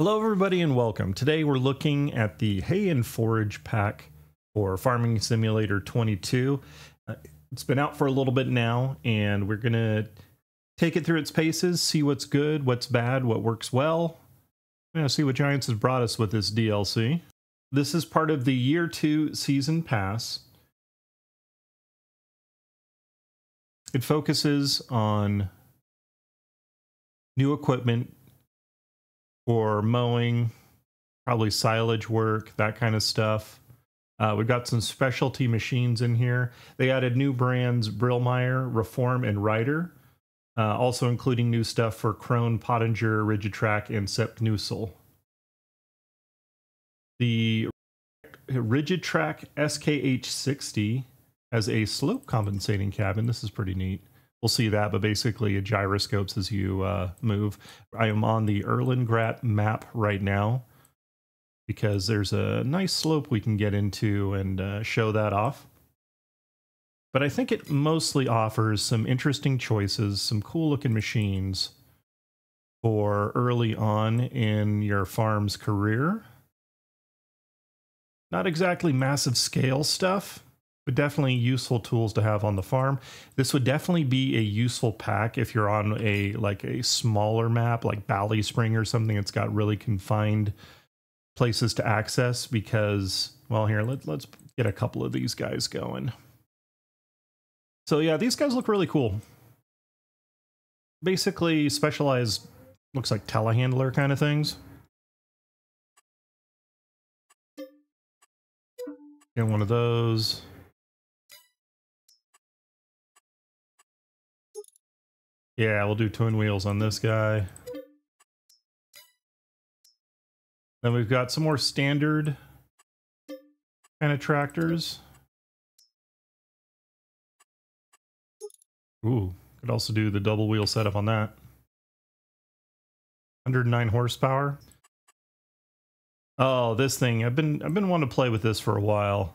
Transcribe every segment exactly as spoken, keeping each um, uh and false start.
Hello everybody and welcome. Today we're looking at the Hay and Forage Pack for Farming Simulator twenty-two. Uh, it's been out for a little bit now and we're gonna take it through its paces, see what's good, what's bad, what works well. You know, see what Giants has brought us with this D L C. This is part of the Year two Season Pass. It focuses on new equipment, or mowing, probably silage work, that kind of stuff. Uh, we've got some specialty machines in here. They added new brands, Brillmeyer, Reform, and Ryder, uh, also including new stuff for Krone, Pottinger, Rigid Track, and Sept Neusel. The Rigid Track S K H sixty has a slope compensating cabin. This is pretty neat. We'll see that, but basically it gyroscopes as you uh, move. I am on the Erlingrat map right now because there's a nice slope we can get into and uh, show that off. But I think it mostly offers some interesting choices, some cool looking machines for early on in your farm's career. Not exactly massive scale stuff, but definitely useful tools to have on the farm. This would definitely be a useful pack if you're on a like a smaller map like Bally Spring or something that's got really confined places to access, because, well, here, let, let's get a couple of these guys going. So yeah, these guys look really cool. Basically specialized, looks like telehandler kind of things. Get one of those. Yeah, we'll do twin wheels on this guy. Then we've got some more standard kind of tractors. Ooh, could also do the double wheel setup on that. one hundred nine horsepower. Oh, this thing. I've been I've been wanting to play with this for a while.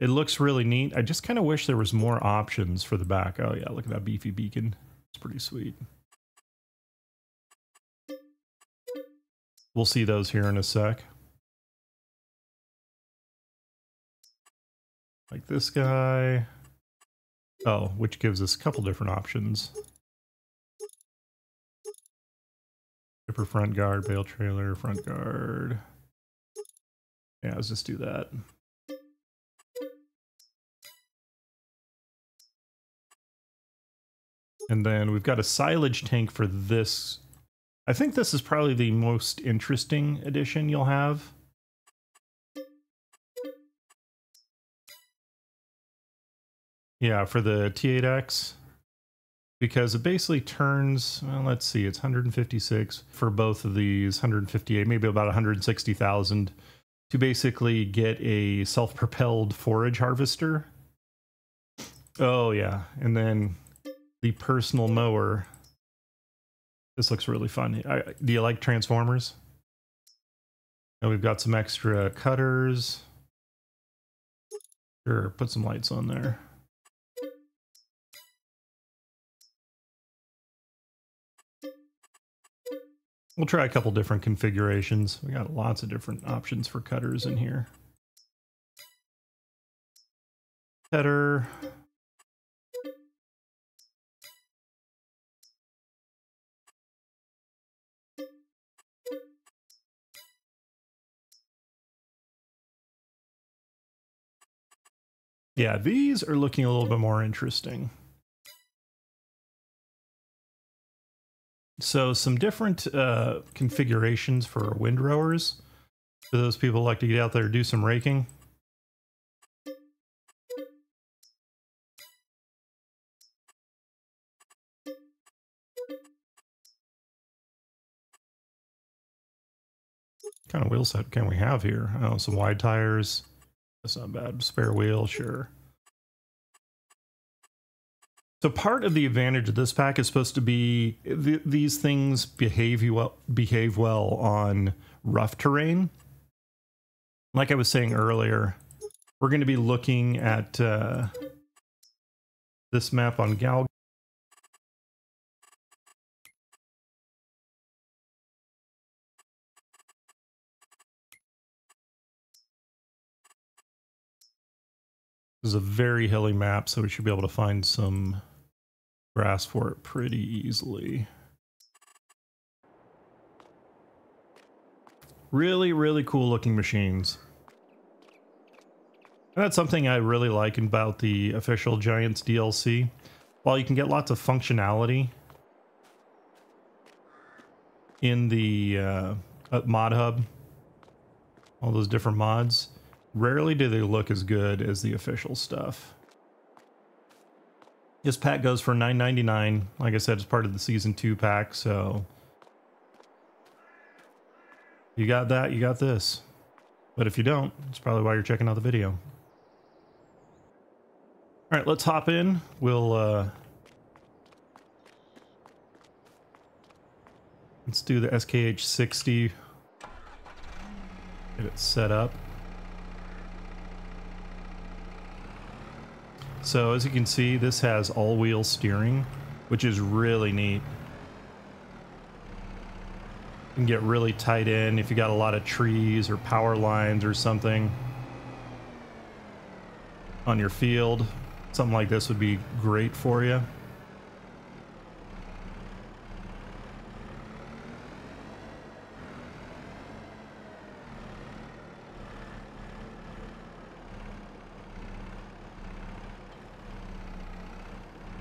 It looks really neat. I just kind of wish there was more options for the back. Oh yeah, look at that beefy beacon. It's pretty sweet. We'll see those here in a sec. Like this guy. Oh, which gives us a couple different options. Tipper front guard, bale trailer, front guard. Yeah, let's just do that. And then we've got a silage tank for this. I think this is probably the most interesting addition you'll have. Yeah, for the T eight X. Because it basically turns, well, let's see, it's one hundred fifty-six for both of these, one hundred fifty-eight, maybe about one hundred sixty thousand, to basically get a self-propelled forage harvester. Oh, yeah. And then the personal mower. This looks really fun. I, do you like Transformers? And we've got some extra cutters. Sure, put some lights on there. We'll try a couple different configurations. We got lots of different options for cutters in here. Cutter. Yeah, these are looking a little bit more interesting. So some different uh, configurations for windrowers, for those people who like to get out there and do some raking. What kind of wheel set can we have here? Oh, some wide tires. That's not bad. Spare wheel, sure. So part of the advantage of this pack is supposed to be th these things behave you well, behave well on rough terrain. Like I was saying earlier, we're going to be looking at uh, this map on Gal. This is a very hilly map, so we should be able to find some grass for it pretty easily. Really, really cool looking machines. And that's something I really like about the official Giants D L C. While you can get lots of functionality in the uh, mod hub, all those different mods, rarely do they look as good as the official stuff. This pack goes for nine ninety-nine. Like I said, it's part of the season two pack, so you got that, you got this. But if you don't, it's probably why you're checking out the video. All right, let's hop in. We'll uh, let's do the S K H sixty. Get it set up. So as you can see, this has all-wheel steering, which is really neat. You can get really tight in if you got a lot of trees or power lines or something on your field. Something like this would be great for you.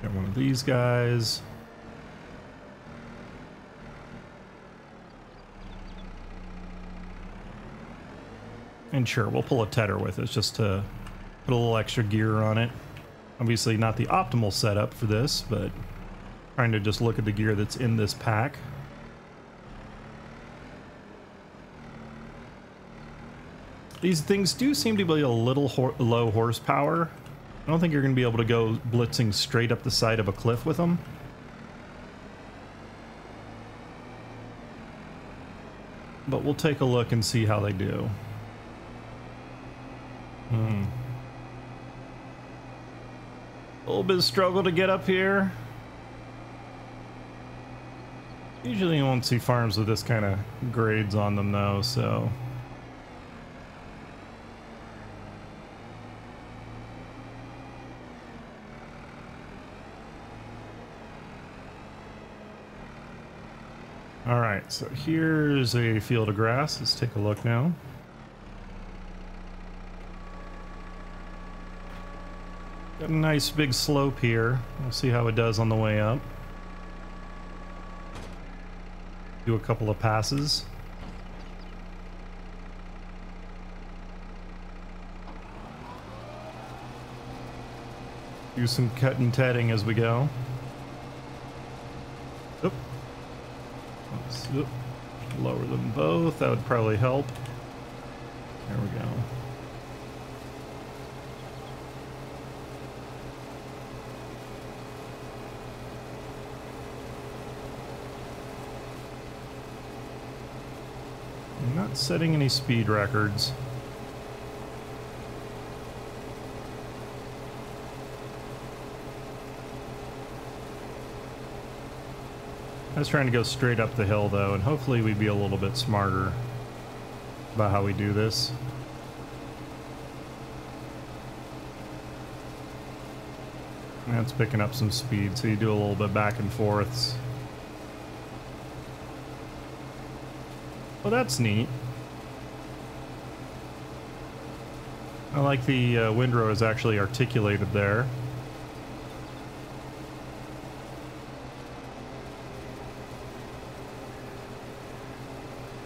Got one of these guys. And sure, we'll pull a tether with it just to put a little extra gear on it. Obviously not the optimal setup for this, but trying to just look at the gear that's in this pack. These things do seem to be a little ho- low horsepower. I don't think you're going to be able to go blitzing straight up the side of a cliff with them. But we'll take a look and see how they do. Hmm. A little bit of struggle to get up here. Usually you won't see farms with this kind of grades on them though, so. All right, so here's a field of grass. Let's take a look now. Got a nice big slope here. We'll see how it does on the way up. Do a couple of passes. Do some cut and tedding as we go. Oop. Oops. Oop. Lower them both. That would probably help. There we go. Not setting any speed records. I was trying to go straight up the hill though, and hopefully we'd be a little bit smarter about how we do this. That's picking up some speed, so you do a little bit back and forths. Well, that's neat. I like the uh, windrow is actually articulated there.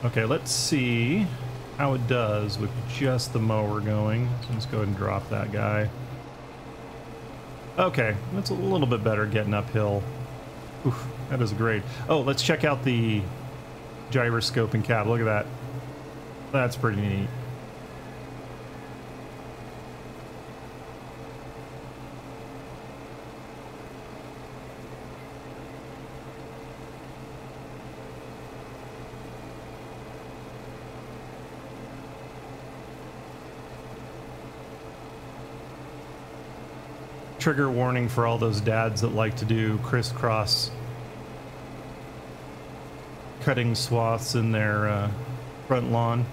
Okay, let's see how it does with just the mower going. So let's go ahead and drop that guy. Okay, that's a little bit better getting uphill. Oof, that is great. Oh, let's check out the gyroscope and cab. Look at that. That's pretty neat. Trigger warning for all those dads that like to do crisscross cutting swaths in their uh, front lawn.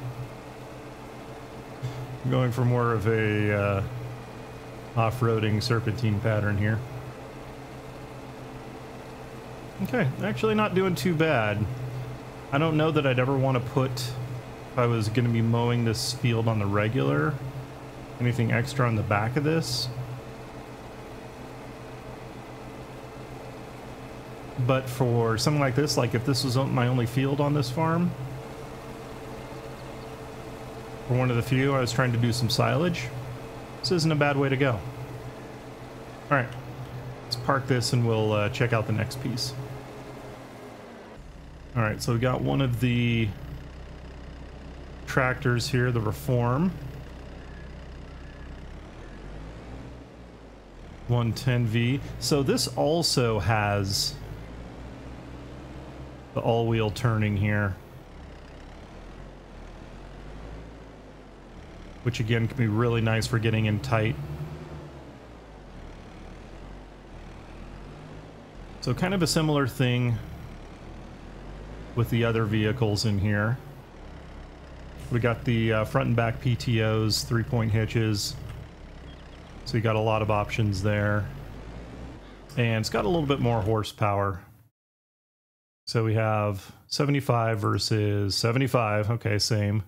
I'm going for more of a uh, off-roading serpentine pattern here. Okay, actually not doing too bad. I don't know that I'd ever want to put, if I was going to be mowing this field on the regular, anything extra on the back of this. But for something like this, like if this was my only field on this farm, for one of the few I was trying to do some silage, this isn't a bad way to go. All right, let's park this and we'll uh, check out the next piece. All right, so we got one of the tractors here, the Reform. one ten V. So this also has the all-wheel turning here, which again can be really nice for getting in tight. So kind of a similar thing with the other vehicles in here. We got the uh, front and back P T Os, three-point hitches. So you got a lot of options there. And it's got a little bit more horsepower. So we have seventy-five versus seventy-five. Okay, same.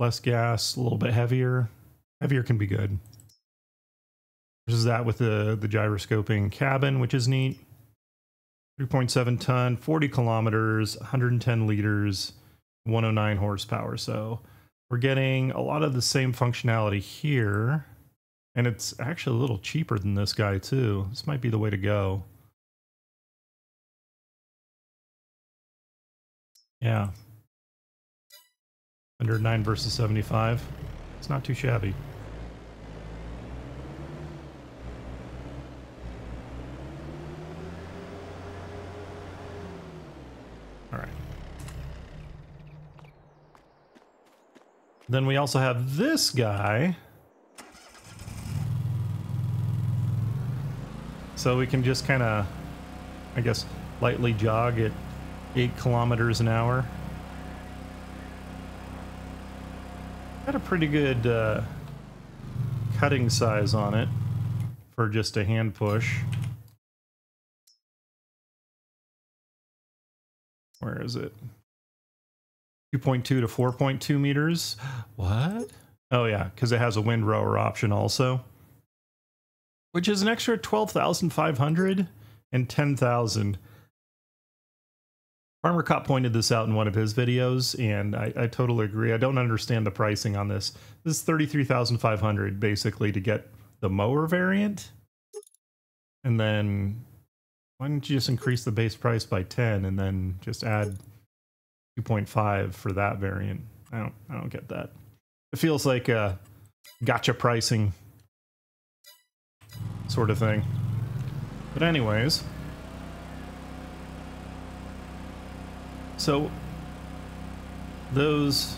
Less gas, a little bit heavier. Heavier can be good. Versus that with the, the gyroscoping cabin, which is neat. three point seven ton, forty kilometers, one hundred ten liters, one oh nine horsepower. So we're getting a lot of the same functionality here. And it's actually a little cheaper than this guy too. This might be the way to go. Yeah. one oh nine versus seventy-five. It's not too shabby. All right. Then we also have this guy. So we can just kind of, I guess, lightly jog at eight kilometers an hour. Got a pretty good uh, cutting size on it for just a hand push. Where is it? two point two to four point two meters. What? Oh yeah, because it has a wind rower option also, which is an extra twelve thousand five hundred and ten thousand. FarmerCop pointed this out in one of his videos, and I, I totally agree. I don't understand the pricing on this. This is thirty-three thousand five hundred dollars basically to get the mower variant. And then why don't you just increase the base price by ten and then just add two point five for that variant? I don't I don't get that. It feels like a gotcha pricing sort of thing. But anyways, so those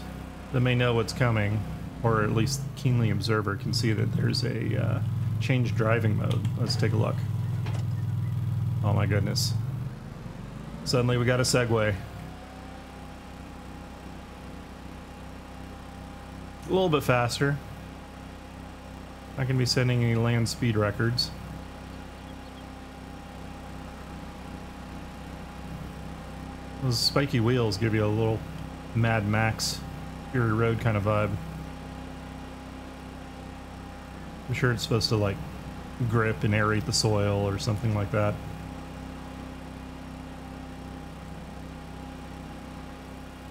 that may know what's coming, or at least keenly observer, can see that there's a uh, changed driving mode. Let's take a look. Oh my goodness. Suddenly we got a segue. A little bit faster. Not gonna be setting any land speed records. Those spiky wheels give you a little Mad Max, Fury Road kind of vibe. I'm sure it's supposed to like grip and aerate the soil or something like that.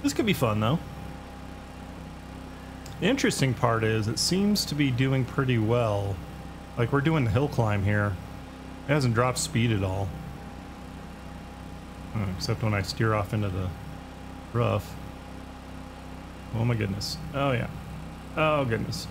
This could be fun though. The interesting part is it seems to be doing pretty well. Like we're doing the hill climb here. It hasn't dropped speed at all. Except when I steer off into the rough. Oh my goodness. Oh yeah. Oh goodness.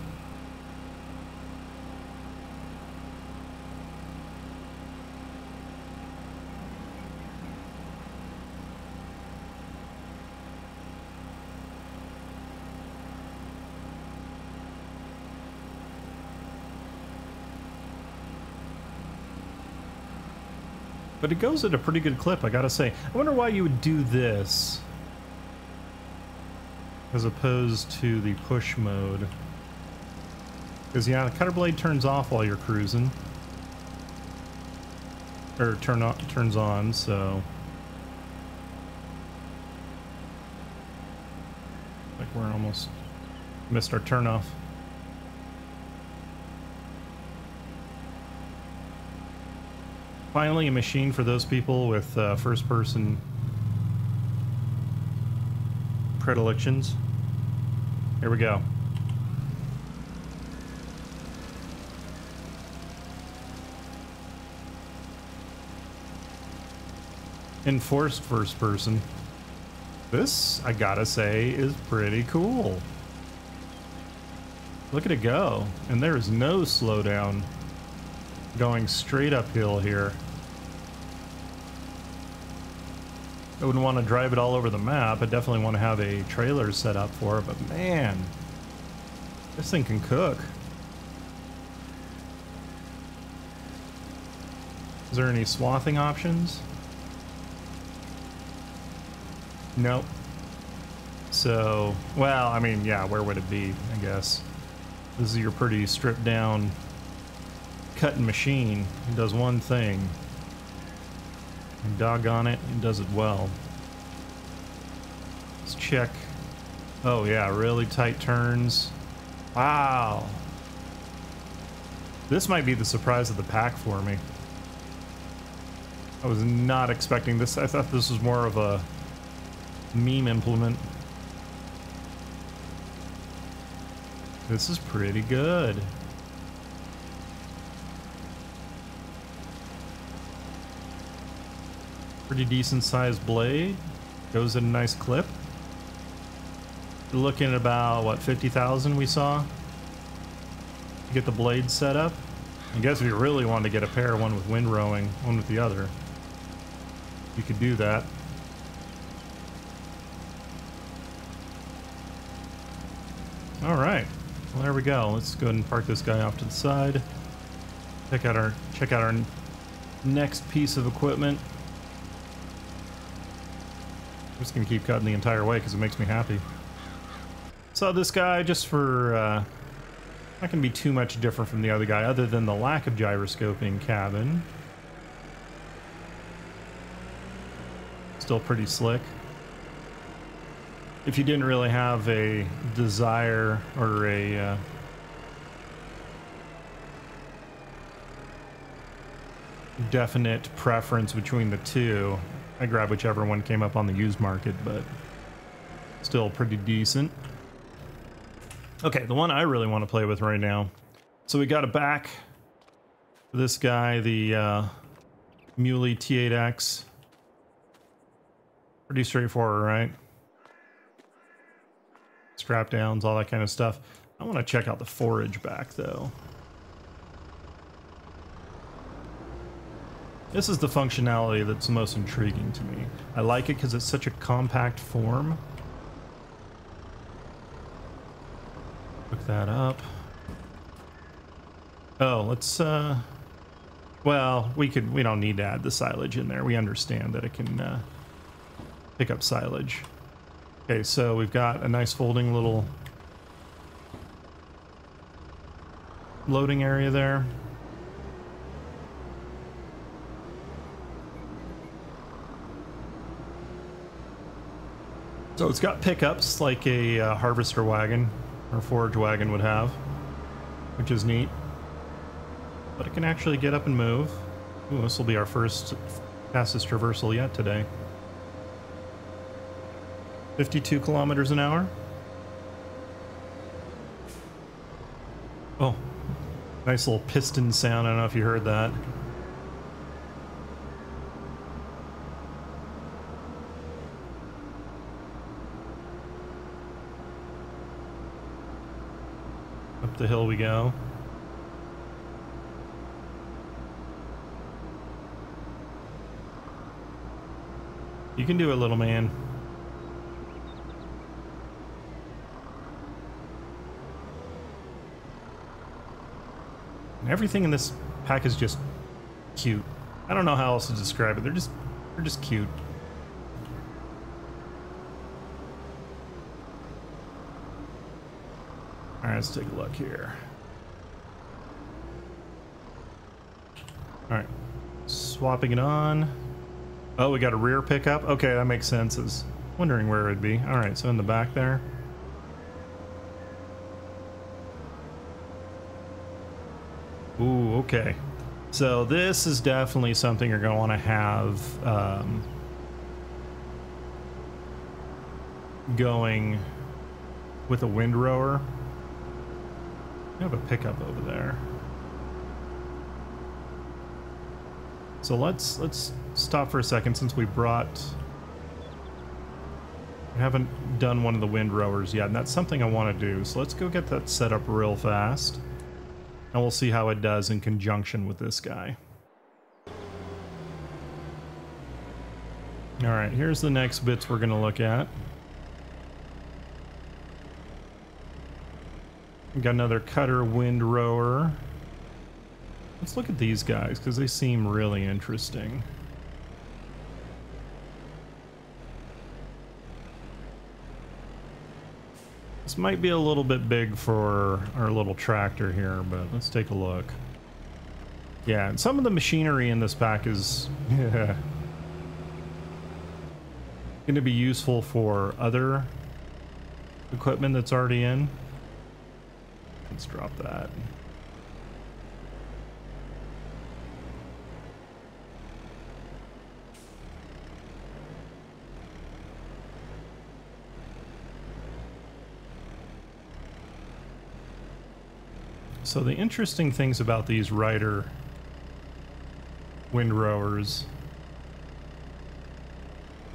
But it goes at a pretty good clip, I gotta say. I wonder why you would do this as opposed to the push mode. Because, yeah, the cutter blade turns off while you're cruising. Or turn on, turns on, so... Like we're almost... missed our turnoff. Finally, a machine for those people with uh, first-person predilections. Here we go. Enforced first person. This, I gotta say, is pretty cool. Look at it go. And there is no slowdown. Going straight uphill here. I wouldn't want to drive it all over the map. I definitely want to have a trailer set up for it, but man, this thing can cook. Is there any swathing options? Nope. So, well, I mean, yeah, where would it be, I guess? This is your pretty stripped down cutting machine. It does one thing. And doggone it, it does it well. Let's check. Oh yeah, really tight turns. Wow. This might be the surprise of the pack for me. I was not expecting this. I thought this was more of a meme implement. This is pretty good. Pretty decent sized blade. Goes at a nice clip. You're looking at about, what, fifty thousand we saw? To get the blade set up. I guess if you really wanted to get a pair, one with wind rowing, one with the other, you could do that. Alright. Well, there we go. Let's go ahead and park this guy off to the side. Check out our, check out our next piece of equipment. I'm just going to keep cutting the entire way because it makes me happy. So this guy, just for... Uh, not going to be too much different from the other guy, other than the lack of gyroscoping cabin. Still pretty slick. If you didn't really have a desire or a... Uh, definite preference between the two... I grabbed whichever one came up on the used market, but still pretty decent. Okay, the one I really want to play with right now. So we got a back. This guy, the uh, Muley T eight X. Pretty straightforward, right? Scrap downs, all that kind of stuff. I want to check out the forage back, though. This is the functionality that's most intriguing to me. I like it because it's such a compact form. Look that up. Oh, let's, uh... well, we could, we don't need to add the silage in there. We understand that it can uh, pick up silage. Okay, so we've got a nice folding little loading area there. So it's got pickups like a uh, harvester wagon or forage wagon would have, which is neat. But it can actually get up and move. Ooh, this will be our first fastest traversal yet today. fifty-two kilometers an hour. Oh, nice little piston sound. I don't know if you heard that. The hill we go. You can do it, little man. And everything in this pack is just cute. I don't know how else to describe it. They're just they're just cute. All right, let's take a look here. All right, swapping it on. Oh, we got a rear pickup. Okay, that makes sense. I was wondering where it would be. All right, so in the back there. Ooh, okay. So this is definitely something you're going to want to have um, going with a windrower. I have a pickup over there. So let's let's stop for a second since we brought. We haven't done one of the windrowers yet, and that's something I want to do. So let's go get that set up real fast. And we'll see how it does in conjunction with this guy. All right, here's the next bits we're going to look at. We've got another cutter wind rower. Let's look at these guys because they seem really interesting. This might be a little bit big for our little tractor here, but let's take a look. Yeah, and some of the machinery in this pack is yeah, going to be useful for other equipment that's already in. Let's drop that. So the interesting things about these Ryder wind rowers.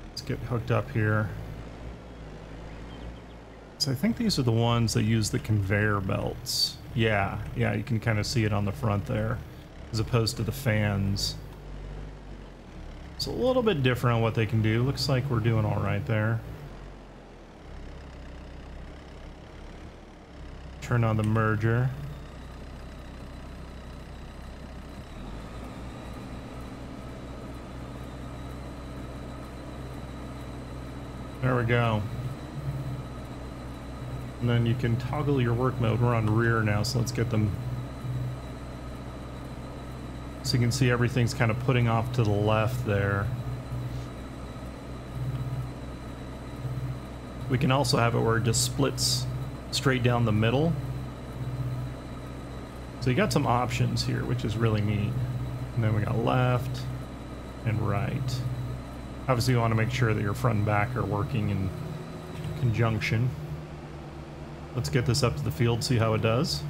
Let's get hooked up here. So I think these are the ones that use the conveyor belts. Yeah, yeah, you can kind of see it on the front there, as opposed to the fans. It's a little bit different on what they can do. Looks like we're doing all right there. Turn on the merger. There we go. And then you can toggle your work mode. We're on rear now, so let's get them. So you can see everything's kind of putting off to the left there. We can also have it where it just splits straight down the middle. So you got some options here, which is really neat. And then we got left and right. Obviously you want to make sure that your front and back are working in conjunction. Let's get this up to the field, see how it does.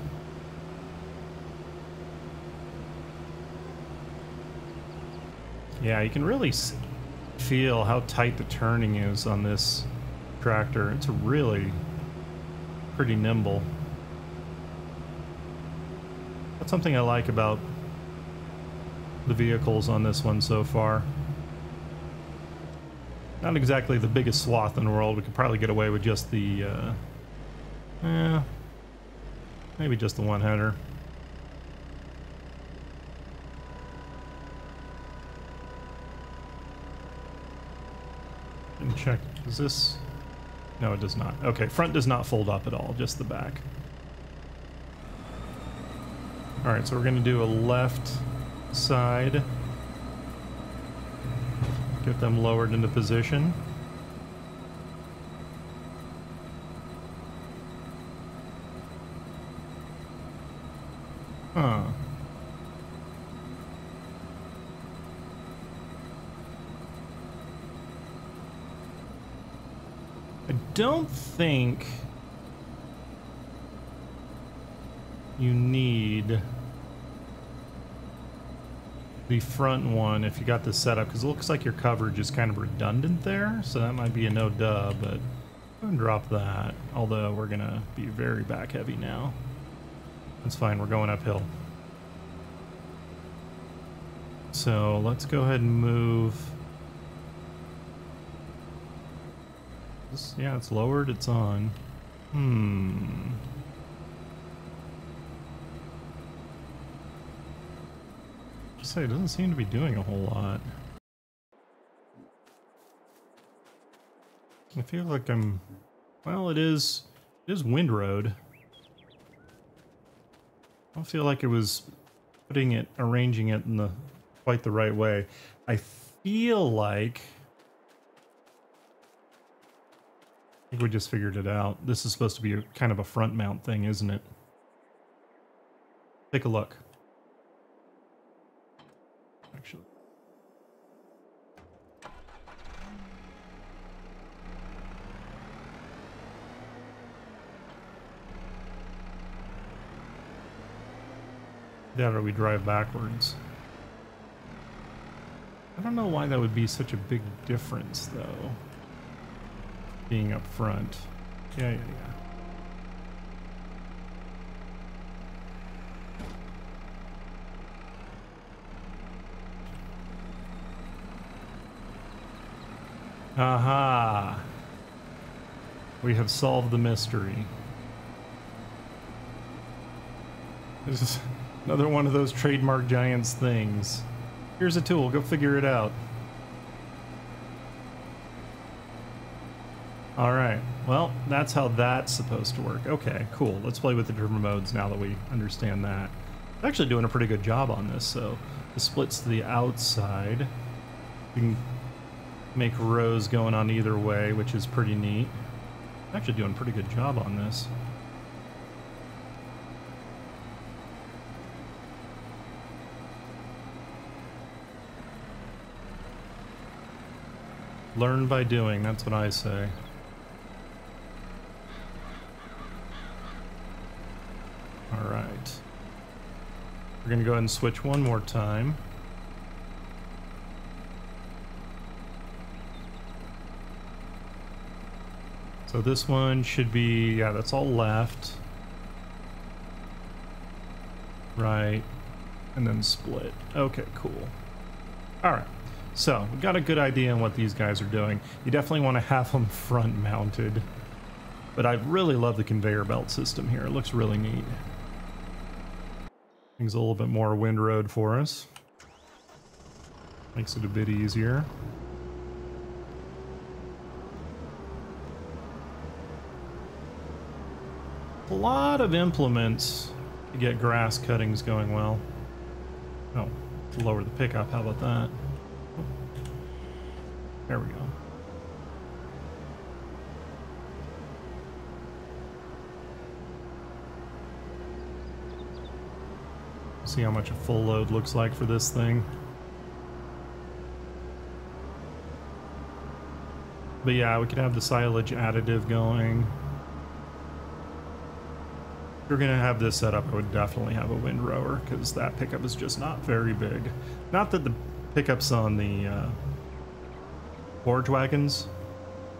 Yeah, you can really feel how tight the turning is on this tractor. It's really pretty nimble. That's something I like about the vehicles on this one so far. Not exactly the biggest swath in the world. We could probably get away with just the, uh, eh, maybe just the one-header. And check, does this? No, it does not. Okay, front does not fold up at all, just the back. All right, so we're gonna do a left side. Get them lowered into position. Huh. I don't think you need the front one if you got this set up, because it looks like your coverage is kind of redundant there, so that might be a no duh, but I'm gonna drop that, although we're gonna be very back heavy now. That's fine, we're going uphill. So let's go ahead and move. This, yeah, it's lowered, it's on. Hmm. Say it doesn't seem to be doing a whole lot. I feel like I'm, well, it is it is windrowed. I don't feel like it was putting it, arranging it in the quite the right way. I feel like, I think we just figured it out. This is supposed to be a, kind of a front mount thing, isn't it? Take a look. Actually. That or we drive backwards. I don't know why that would be such a big difference, though. Being up front. Yeah, yeah, yeah. Aha! We have solved the mystery. This is another one of those trademark Giants things. Here's a tool, go figure it out. Alright, well, that's how that's supposed to work. Okay, cool. Let's play with the different modes now that we understand that. I'm actually doing a pretty good job on this, so this splits to the outside. You can make rows going on either way, which is pretty neat. I'm actually doing a pretty good job on this. Learn by doing, that's what I say. Alright. We're gonna go ahead and switch one more time. So this one should be, yeah, that's all left, right, and then split. Okay, cool. All right, so we got a good idea on what these guys are doing. You definitely want to have them front mounted, but I really love the conveyor belt system here. It looks really neat. Things a little bit more wind road for us. Makes it a bit easier. A lot of implements to get grass cuttings going well. Oh, lower the pickup, how about that? There we go. See how much a full load looks like for this thing. But yeah, we could have the silage additive going. If you're gonna have this set up, I would definitely have a wind rower because that pickup is just not very big. Not that the pickups on the uh, forage wagons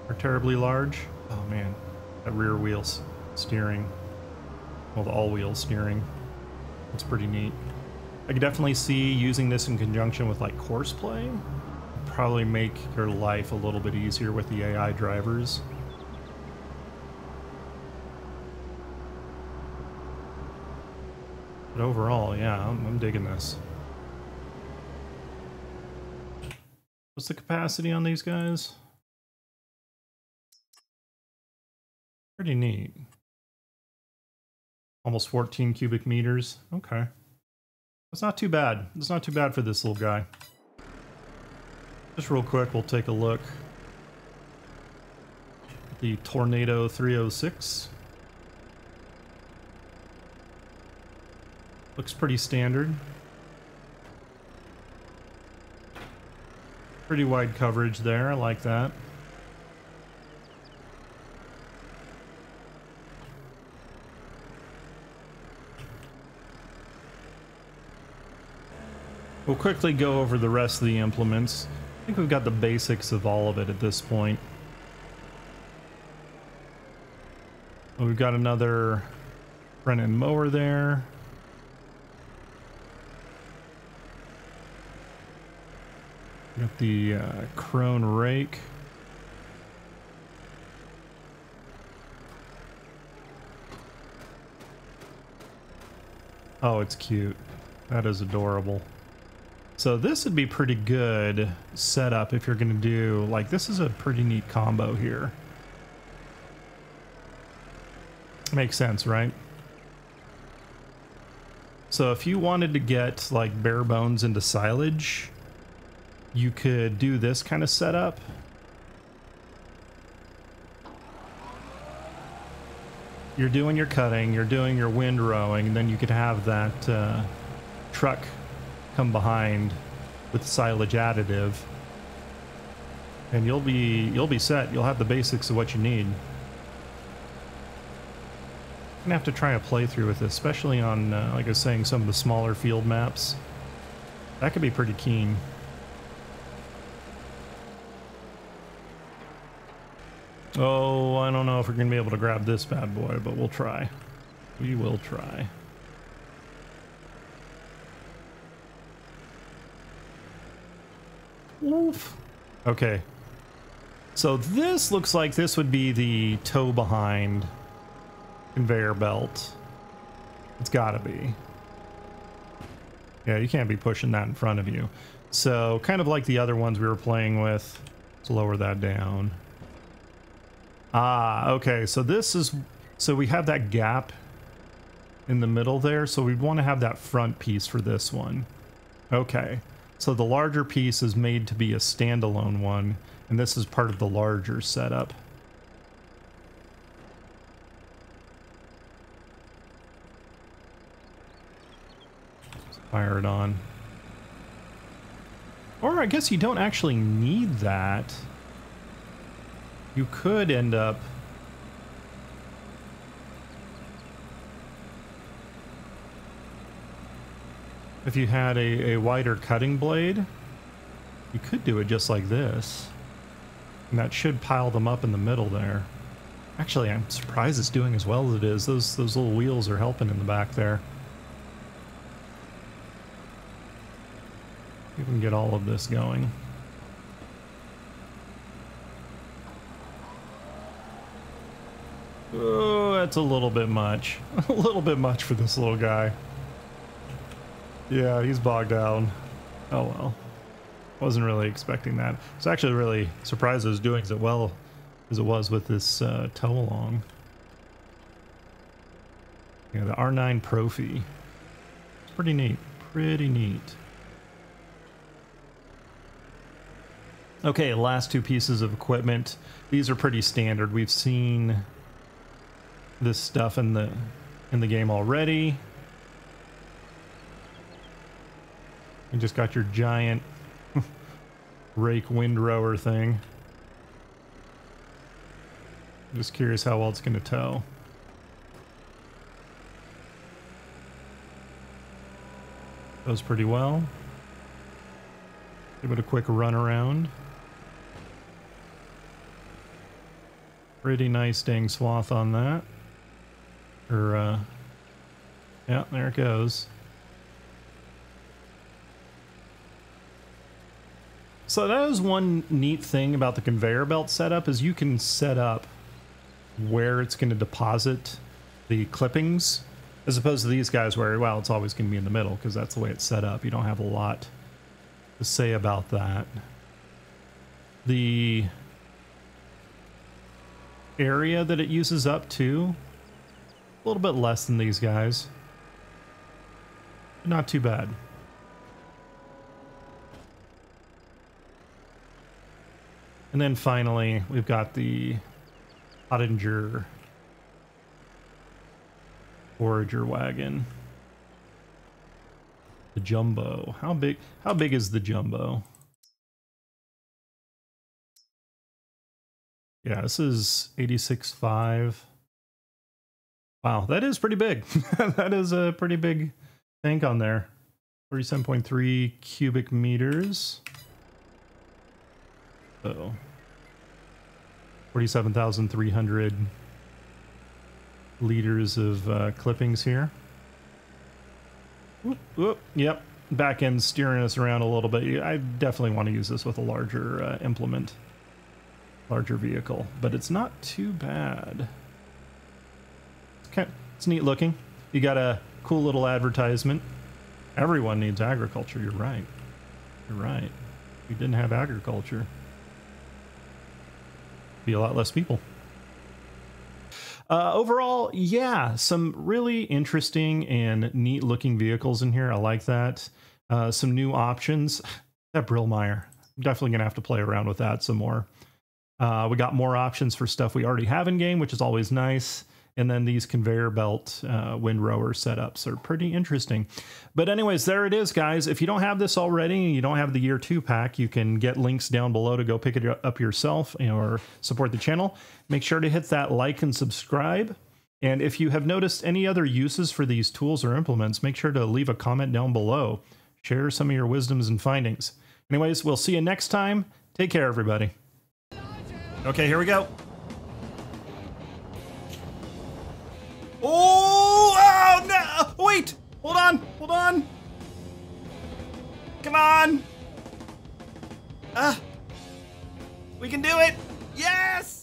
are terribly large. Oh man, that rear wheel steering, well, the all-wheel steering, it's pretty neat. I could definitely see using this in conjunction with like course play. It'd probably make your life a little bit easier with the A I drivers. But overall, yeah, I'm, I'm digging this. What's the capacity on these guys? Pretty neat. Almost fourteen cubic meters. Okay. That's not too bad. It's not too bad for this little guy. Just real quick, we'll take a look at the Tornado three oh six. Looks pretty standard. Pretty wide coverage there, I like that. We'll quickly go over the rest of the implements. I think we've got the basics of all of it at this point. We've got another Brennan mower there. Got the uh, Krone rake. Oh, it's cute. That is adorable. So this would be pretty good setup if you're gonna do, like, this is a pretty neat combo here. Makes sense, right? So if you wanted to get like bare bones into silage, you could do this kind of setup. You're doing your cutting, you're doing your wind rowing, and then you could have that uh, truck come behind with silage additive, and you'll be you'll be set. You'll have the basics of what you need. I'm gonna have to try a playthrough with this, especially on uh, like I was saying, some of the smaller field maps. That could be pretty keen. Oh, I don't know if we're gonna be able to grab this bad boy, but we'll try. We will try. Oof. Okay. So this looks like this would be the tow behind conveyor belt. It's gotta be. Yeah, you can't be pushing that in front of you. So kind of like the other ones we were playing with. Let's lower that down. Ah, okay, so this is, so we have that gap in the middle there, so we'd want to have that front piece for this one. Okay, so the larger piece is made to be a standalone one, and this is part of the larger setup. Fire it on. Or I guess you don't actually need that. You could end up... if you had a, a wider cutting blade, you could do it just like this. And that should pile them up in the middle there. Actually, I'm surprised it's doing as well as it is. Those, those little wheels are helping in the back there. See if we can get all of this going. Oh, that's a little bit much. A little bit much for this little guy. Yeah, he's bogged down. Oh well. Wasn't really expecting that. I was actually really surprised it was doing as well as it was with this uh, tow along. Yeah, the R nine Profi. It's pretty neat. Pretty neat. Okay, last two pieces of equipment. These are pretty standard. We've seen this stuff in the in the game already. You just got your giant rake windrower thing. I'm just curious how well it's gonna tow. Tows pretty well. Give it a quick run around. Pretty nice dang swath on that. Or, uh, yeah, there it goes. So that is one neat thing about the conveyor belt setup, is you can set up where it's going to deposit the clippings, as opposed to these guys where, well, it's always going to be in the middle because that's the way it's set up. You don't have a lot to say about that. The area that it uses up too, a little bit less than these guys. Not too bad. And then finally, we've got the Pottinger forager wagon. The jumbo. How big how big is the jumbo? Yeah, this is eighty-six point five. Wow, that is pretty big. That is a pretty big tank on there. thirty-seven point three cubic meters. Uh-oh. forty-seven thousand three hundred liters of uh, clippings here. Whoop, whoop, yep. Back end steering us around a little bit. I definitely want to use this with a larger uh, implement. Larger vehicle, but it's not too bad. It's, kind of, it's neat looking. You got a cool little advertisement. Everyone needs agriculture. You're right. You're right. If we didn't have agriculture, it'd be a lot less people. Uh, overall, yeah, some really interesting and neat looking vehicles in here. I like that. Uh, some new options. That Brillmeyer, I'm definitely going to have to play around with that some more. Uh, we got more options for stuff we already have in game, which is always nice. And then these conveyor belt uh, wind rower setups are pretty interesting. But anyways, there it is, guys. If you don't have this already and you don't have the year two pack, you can get links down below to go pick it up yourself or support the channel. Make sure to hit that like and subscribe. And if you have noticed any other uses for these tools or implements, make sure to leave a comment down below. Share some of your wisdoms and findings. Anyways, we'll see you next time. Take care, everybody. Okay, here we go. Oh, oh, no! Wait! Hold on! Hold on! Come on! Ah! We can do it! Yes!